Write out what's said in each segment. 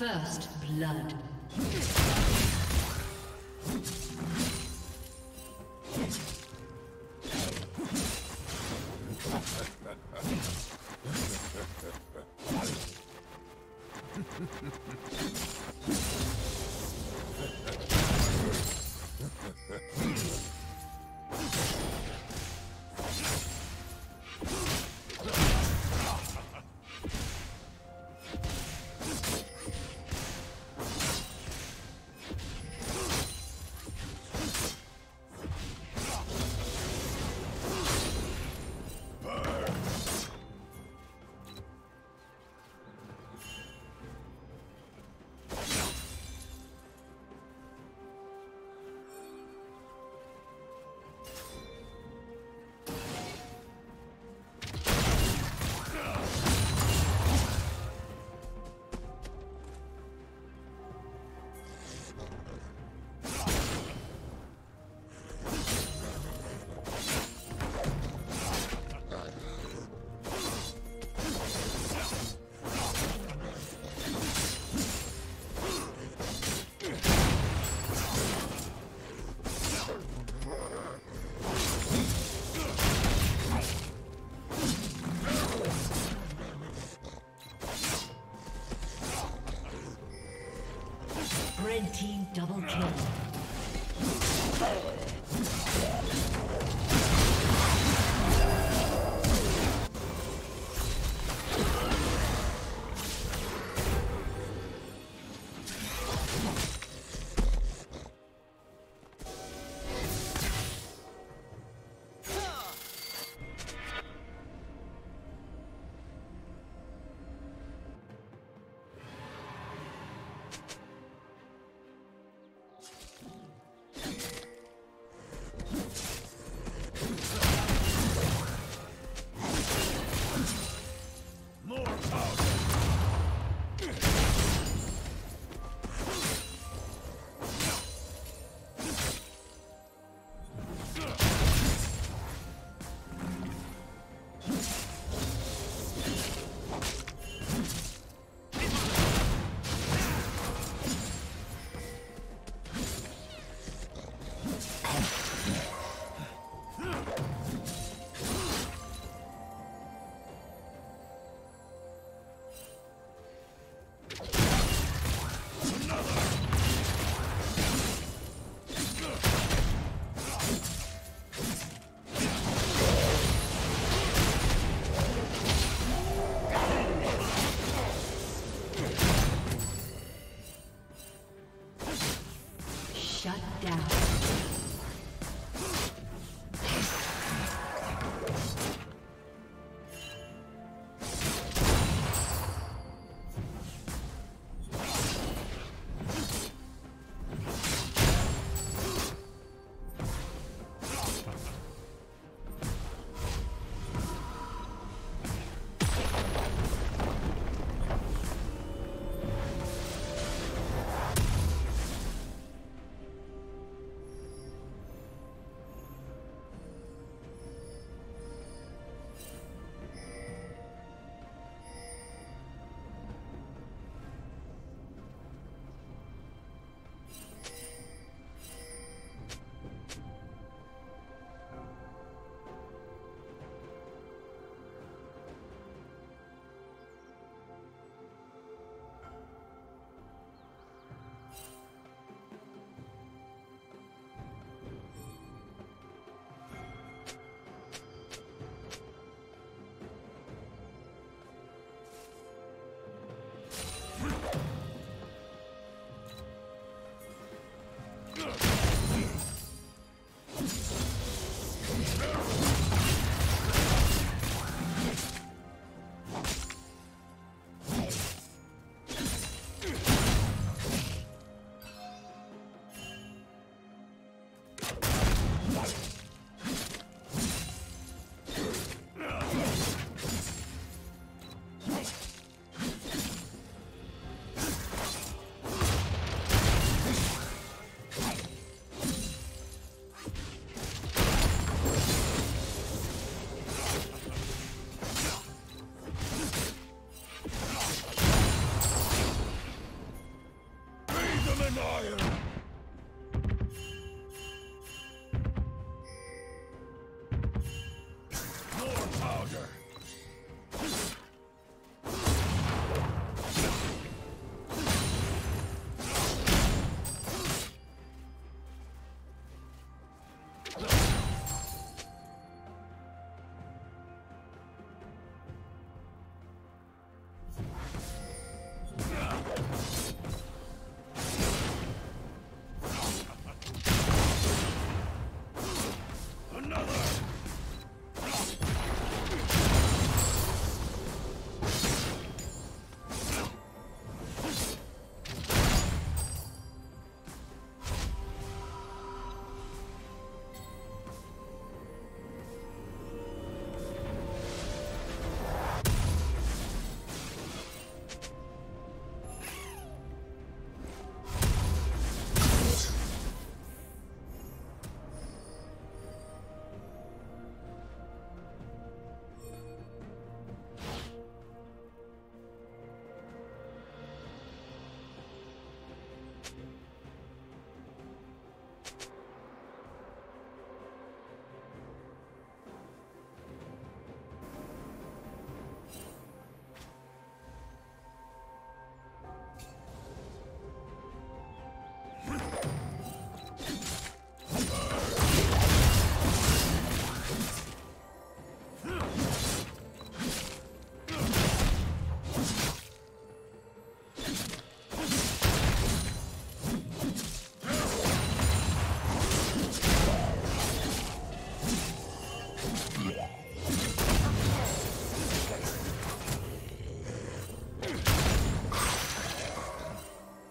First blood.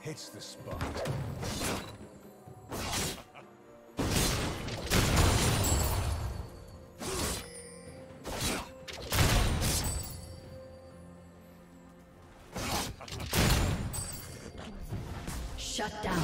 Hits the spot. Shut down.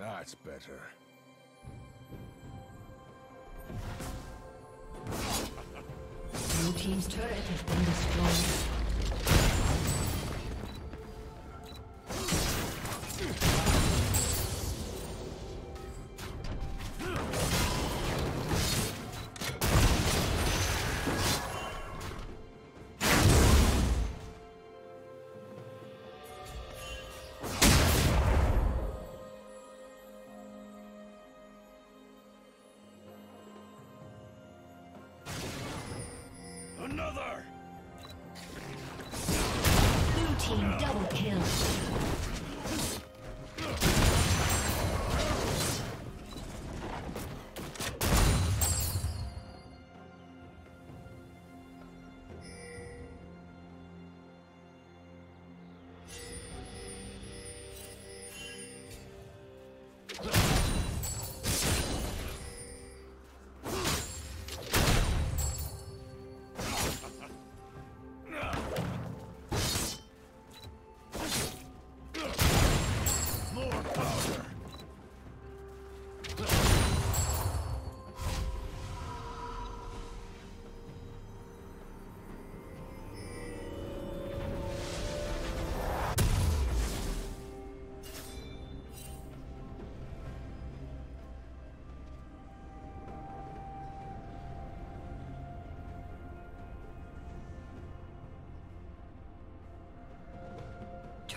That's better. Blue team's turret has been destroyed. Another! Blue team double kill.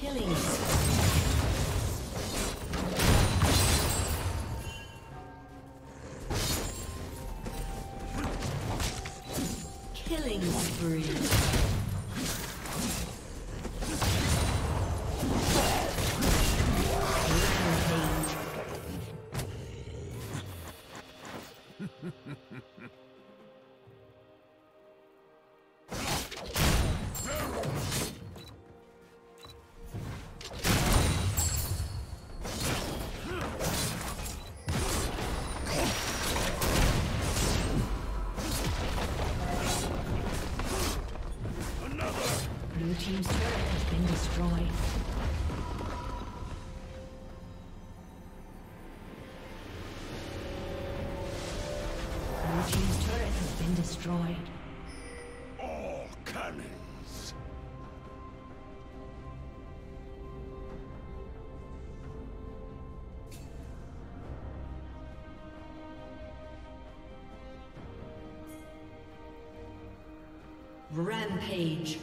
Killing spree. team's turret has been destroyed. Destroyed. All cannons. Rampage.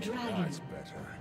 Dragon. That's better.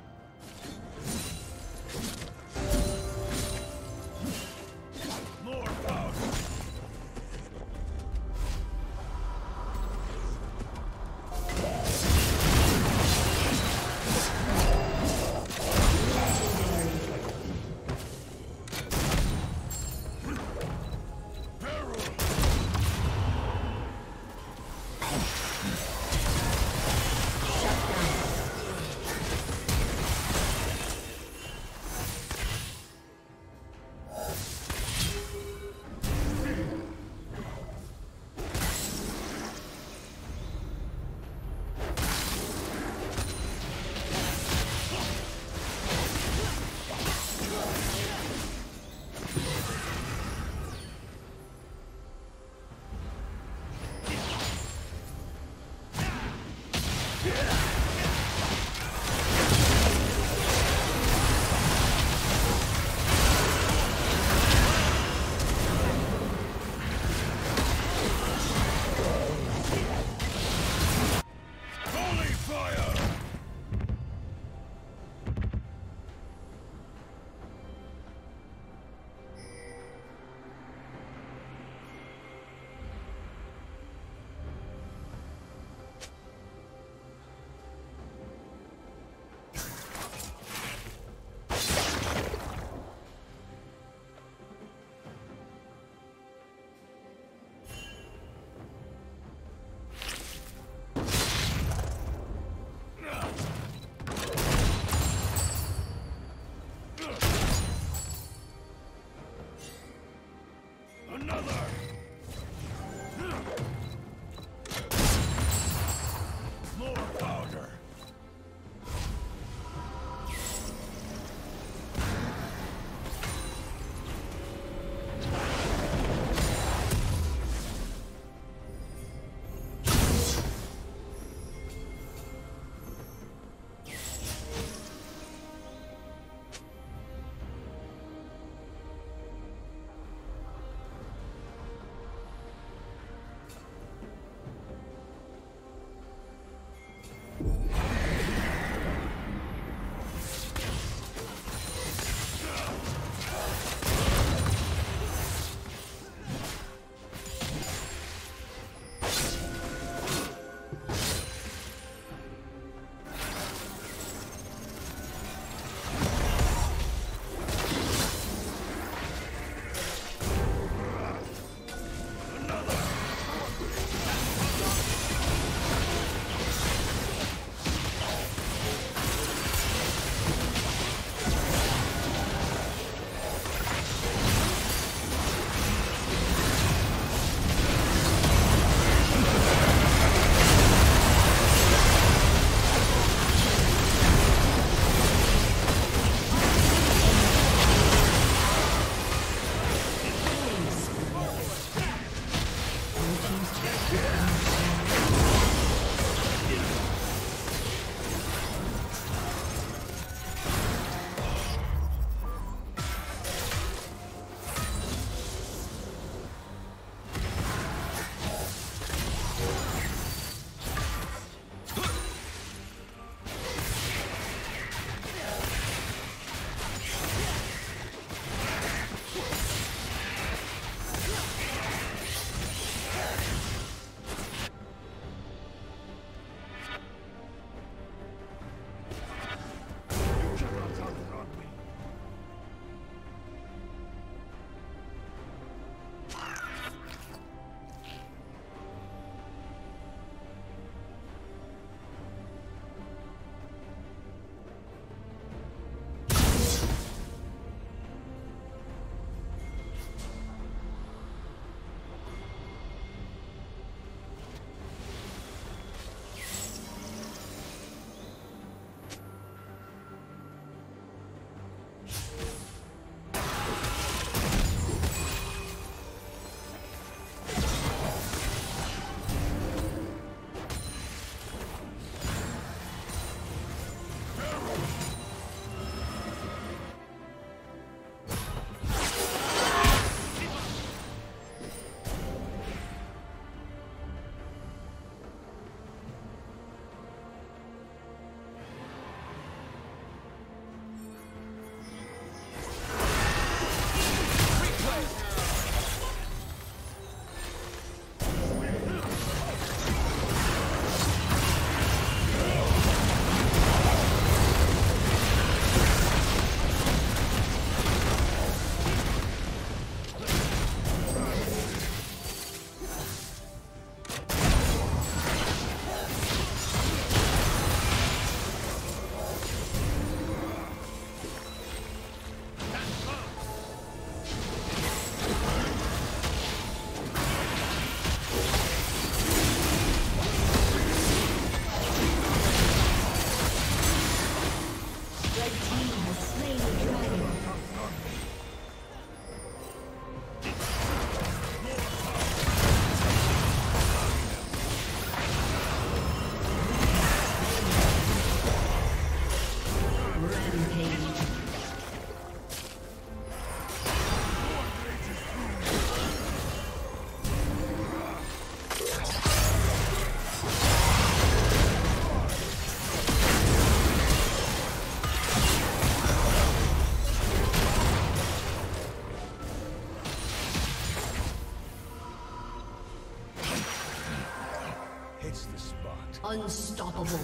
Unstoppable.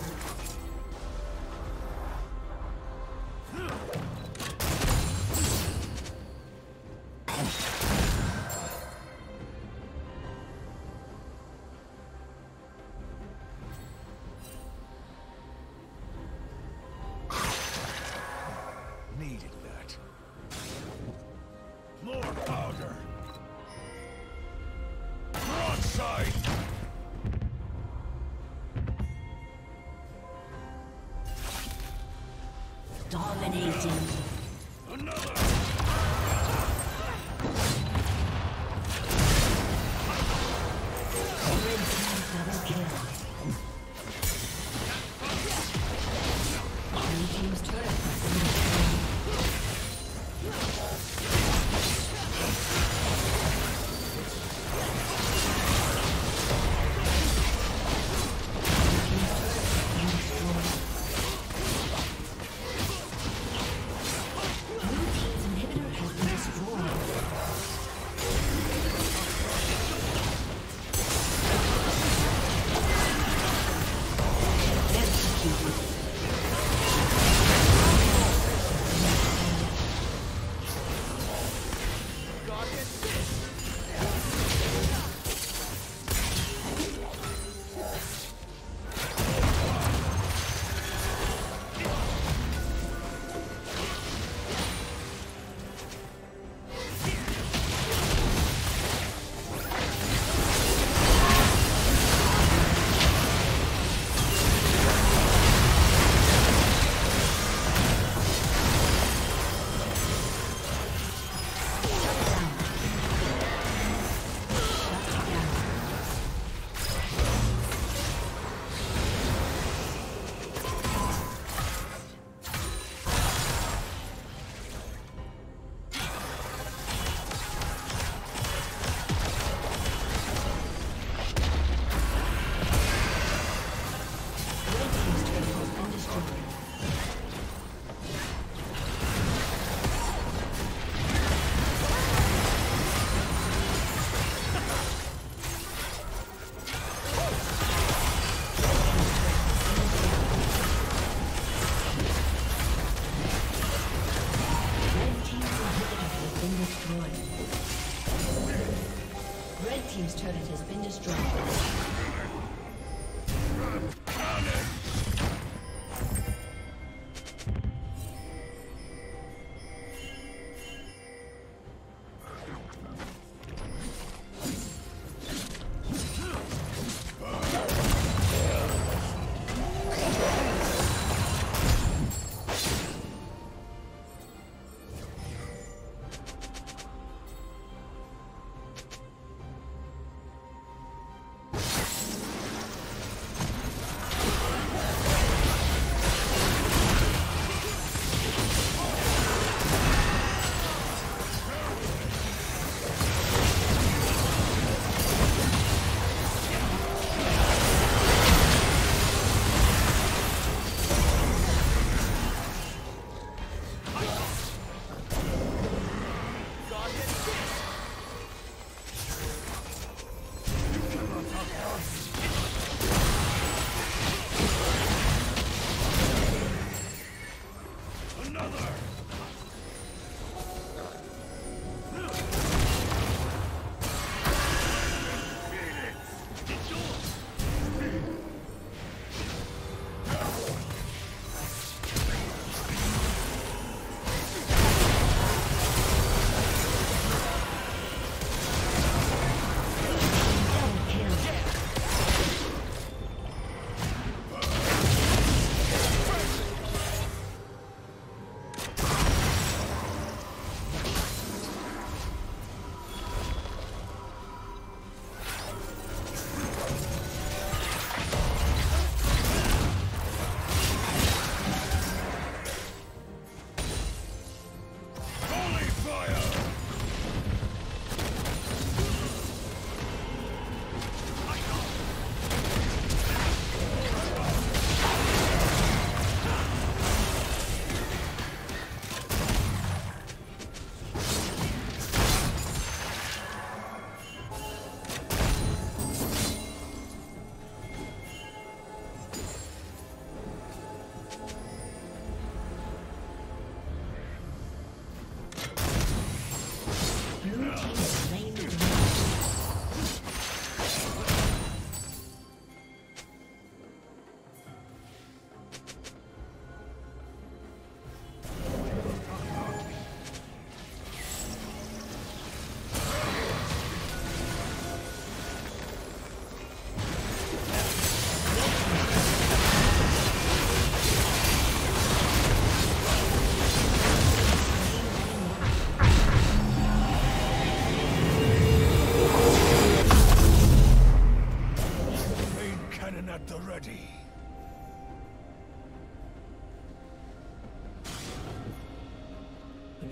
Dominating.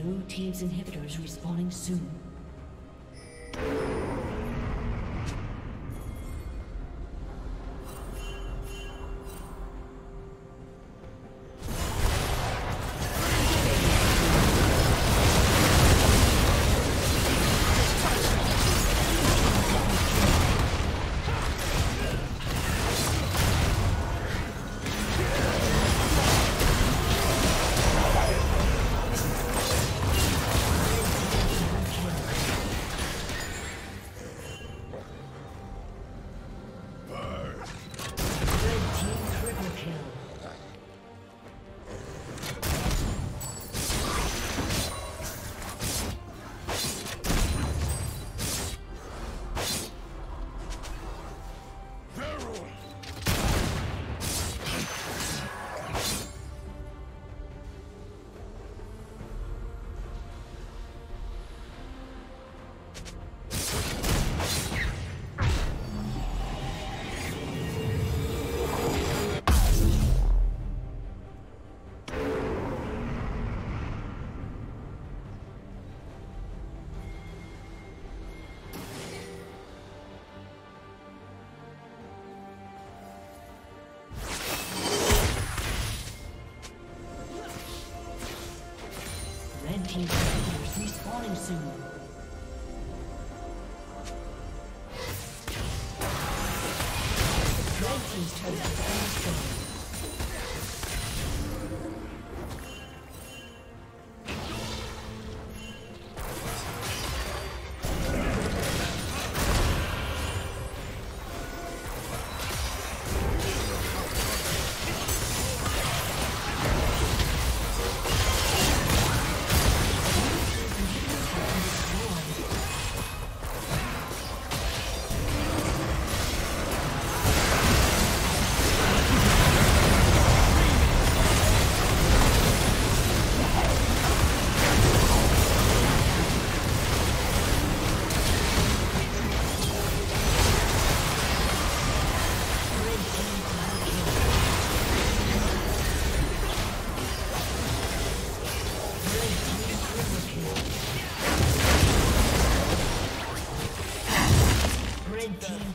Blue team's inhibitor is respawning soon. Team is respawning soon. Red team's turret is destroyed.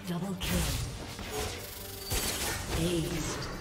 Double kill. Aced.